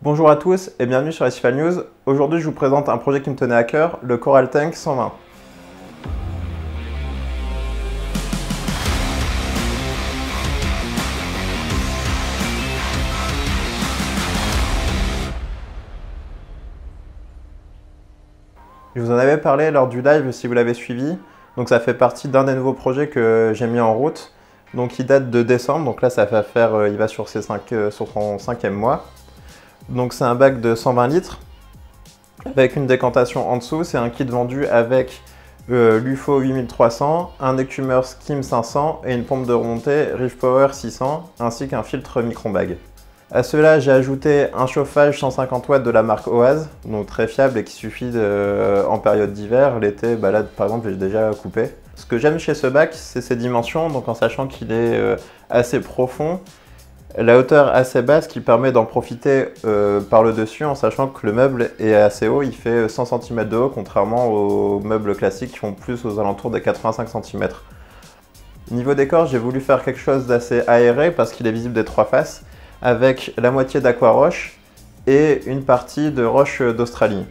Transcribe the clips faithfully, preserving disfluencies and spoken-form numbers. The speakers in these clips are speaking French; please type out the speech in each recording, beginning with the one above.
Bonjour à tous et bienvenue sur Récifal News. Aujourd'hui je vous présente un projet qui me tenait à cœur, le Coral Tank cent vingt. Je vous en avais parlé lors du live si vous l'avez suivi, donc ça fait partie d'un des nouveaux projets que j'ai mis en route, donc il date de décembre, donc là ça va faire, il va sur, ses cinq, sur son cinquième mois. Donc c'est un bac de cent vingt litres avec une décantation en dessous, c'est un kit vendu avec euh, l'U F O huit mille trois cents, un écumeur Skim cinq cents et une pompe de remontée Reef Power six cents ainsi qu'un filtre Micron Bag. À cela j'ai ajouté un chauffage cent cinquante watts de la marque Oaz, donc très fiable et qui suffit de, euh, en période d'hiver, l'été bah là par exemple j'ai déjà coupé. Ce que j'aime chez ce bac c'est ses dimensions, donc en sachant qu'il est euh, assez profond, la hauteur assez basse qui permet d'en profiter euh, par le dessus en sachant que le meuble est assez haut, il fait cent centimètres de haut contrairement aux meubles classiques qui font plus aux alentours des quatre-vingt-cinq centimètres. Niveau décor, j'ai voulu faire quelque chose d'assez aéré parce qu'il est visible des trois faces avec la moitié d'aquaroche et une partie de roche d'Australie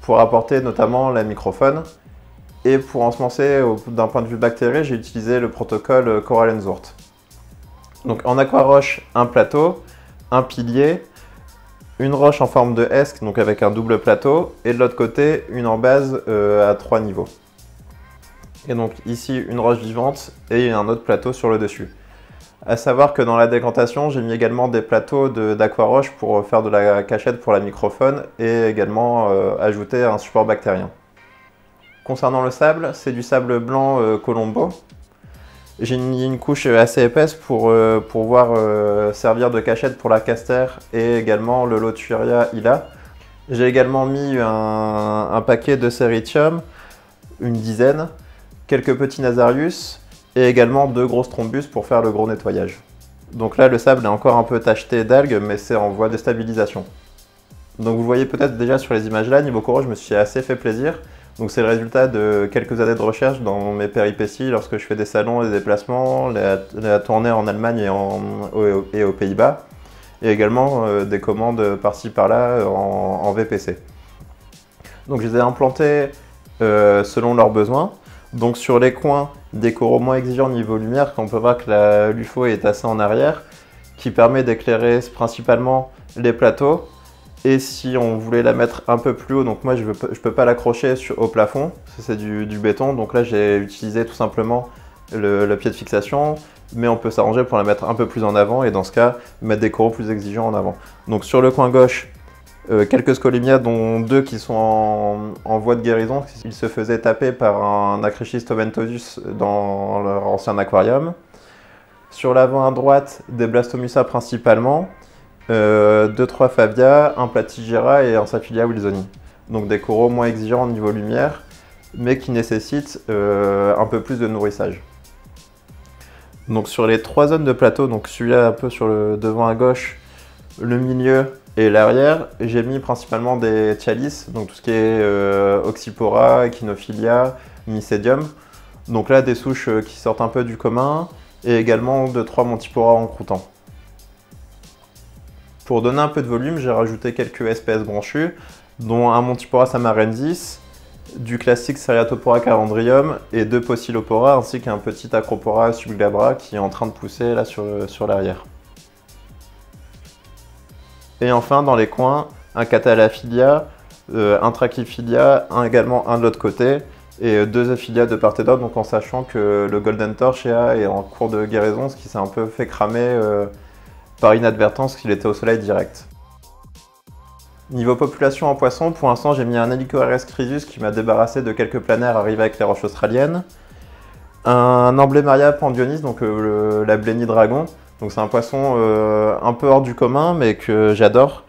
pour apporter notamment la microfaune. Et pour ensemencer d'un point de vue bactérien, j'ai utilisé le protocole Coral Tank. Donc en aquaroche, un plateau, un pilier, une roche en forme de S, donc avec un double plateau, et de l'autre côté, une en base euh, à trois niveaux. Et donc ici, une roche vivante et un autre plateau sur le dessus. A savoir que dans la décantation, j'ai mis également des plateaux d'aquaroche de, pour faire de la cachette pour la microfaune et également euh, ajouter un support bactérien. Concernant le sable, c'est du sable blanc euh, Colombo. J'ai mis une couche assez épaisse pour euh, pouvoir euh, servir de cachette pour la castère et également le Lothuria Illa. J'ai également mis un, un paquet de Cerithium, une dizaine, quelques petits Nazarius et également deux grosses thrombus pour faire le gros nettoyage. Donc là le sable est encore un peu tacheté d'algues mais c'est en voie de stabilisation. Donc vous voyez peut-être déjà sur les images là, niveau coraux je me suis assez fait plaisir. Donc c'est le résultat de quelques années de recherche dans mes péripéties lorsque je fais des salons, des déplacements, la, la tournée en Allemagne et, en, et aux Pays-Bas, et également euh, des commandes par-ci par-là en, en V P C. Donc je les ai implantés euh, selon leurs besoins, donc sur les coins des coraux moins exigeants niveau lumière, on peut voir que l'U F O est assez en arrière, qui permet d'éclairer principalement les plateaux. Et si on voulait la mettre un peu plus haut, donc moi je ne peux pas l'accrocher au plafond, c'est du, du béton, donc là j'ai utilisé tout simplement le, le pied de fixation, mais on peut s'arranger pour la mettre un peu plus en avant et dans ce cas mettre des coraux plus exigeants en avant. Donc sur le coin gauche, euh, quelques Scolimias dont deux qui sont en, en voie de guérison, ils se faisaient taper par un Acrychis tomentosus dans leur ancien aquarium. Sur l'avant à droite, des Blastomusa principalement. Euh, deux trois Favia, un Platigyra et un Saphilia wilsoni. Donc des coraux moins exigeants au niveau lumière, mais qui nécessitent euh, un peu plus de nourrissage. Donc sur les trois zones de plateau, donc celui-là un peu sur le devant à gauche, le milieu et l'arrière, j'ai mis principalement des chalices, donc tout ce qui est euh, Oxypora, Echinophilia, Mycédium. Donc là des souches qui sortent un peu du commun, et également deux trois Montipora en croutant. Pour donner un peu de volume, j'ai rajouté quelques espèces branchues, dont un Montipora Samarendis, du classique Seriatopora calendrium et deux Pocilopora, ainsi qu'un petit Acropora subglabra qui est en train de pousser là sur, sur l'arrière. Et enfin, dans les coins, un Catalaphilia, euh, un Trachyphilia, un également un de l'autre côté, et deux Ephilia de part et d'autre, donc en sachant que le Golden Torch est en cours de guérison, ce qui s'est un peu fait cramer euh, par inadvertance qu'il était au soleil direct. Niveau population en poissons, pour l'instant j'ai mis un Helicoeris chrysus qui m'a débarrassé de quelques planaires arrivés avec les roches australiennes, un Emblemaria pandionis, donc euh, le, la blenny dragon, donc c'est un poisson euh, un peu hors du commun mais que j'adore.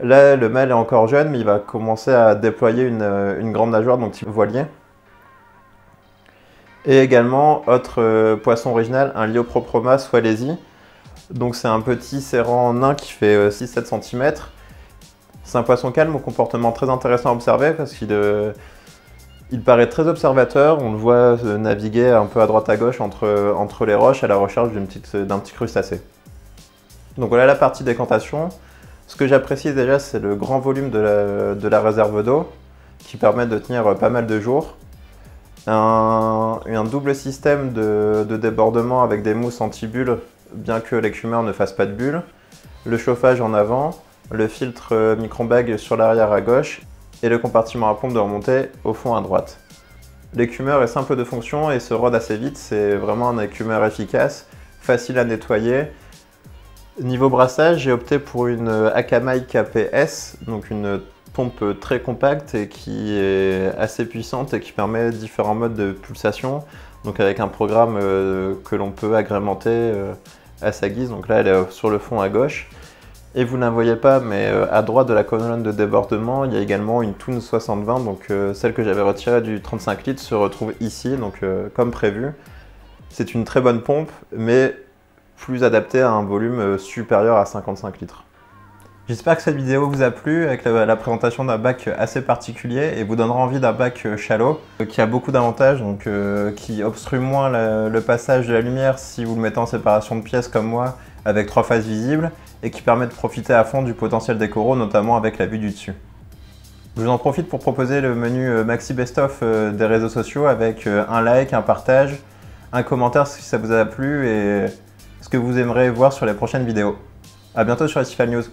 Là le mâle est encore jeune mais il va commencer à déployer une, une grande nageoire, donc type voilier. Et également, autre euh, poisson original, un Liopropoma swalesi. Donc c'est un petit serrant nain qui fait six sept centimètres. C'est un poisson calme au comportement très intéressant à observer parce qu'il euh, il paraît très observateur. On le voit naviguer un peu à droite à gauche entre, entre les roches à la recherche d'un petit crustacé. Donc voilà la partie décantation. Ce que j'apprécie déjà, c'est le grand volume de la, de la réserve d'eau qui permet de tenir pas mal de jours. Un, un double système de, de débordement avec des mousses anti-bulles, bien que l'écumeur ne fasse pas de bulles. Le chauffage en avant, le filtre Micron Bag sur l'arrière à gauche et le compartiment à pompe de remontée au fond à droite. L'écumeur est simple de fonction et se rôde assez vite, c'est vraiment un écumeur efficace, facile à nettoyer. Niveau brassage, j'ai opté pour une Aqamai K P S, donc une pompe très compacte et qui est assez puissante et qui permet différents modes de pulsation, donc avec un programme que l'on peut agrémenter à sa guise. Donc là, elle est sur le fond à gauche. Et vous ne la voyez pas, mais à droite de la colonne de débordement, il y a également une Tunze soixante vingt, donc celle que j'avais retirée du trente-cinq litres se retrouve ici, donc comme prévu. C'est une très bonne pompe, mais plus adaptée à un volume supérieur à cinquante-cinq litres. J'espère que cette vidéo vous a plu, avec la, la présentation d'un bac assez particulier, et vous donnera envie d'un bac shallow, qui a beaucoup d'avantages, donc euh, qui obstrue moins la, le passage de la lumière si vous le mettez en séparation de pièces comme moi, avec trois faces visibles, et qui permet de profiter à fond du potentiel des coraux, notamment avec la vue du dessus. Je vous en profite pour proposer le menu Maxi Best Of des réseaux sociaux avec un like, un partage, un commentaire si ça vous a plu et ce que vous aimeriez voir sur les prochaines vidéos. A bientôt sur Récifal News.